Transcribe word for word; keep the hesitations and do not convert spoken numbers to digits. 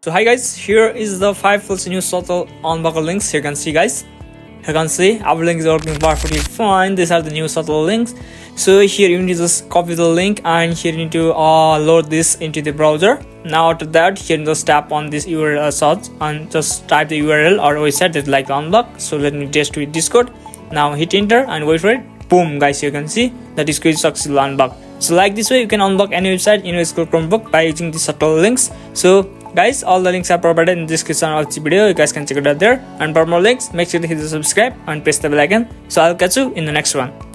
So hi guys, here is the five plus new Shuttle unbuckle links. Here you can see guys, you can see our link is working perfectly fine. These are the new Shuttle links. So here you need to just copy the link and here you need to uh, load this into the browser. Now after that, here you just tap on this U R L search and just type the U R L or we set it like unblock. So let me test with Discord. Now hit enter and wait for it. Boom guys, you can see the Discord successfully unblocked. So like this way you can unblock any website in your school Chromebook by using the Shuttle links. So guys, all the links are provided in the description of the video. You guys can check it out there. And for more links, make sure to hit the subscribe and press the bell icon. So I'll catch you in the next one.